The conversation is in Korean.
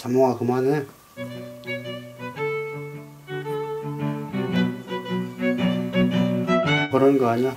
자몽아 그만해. 그런 거 아니야?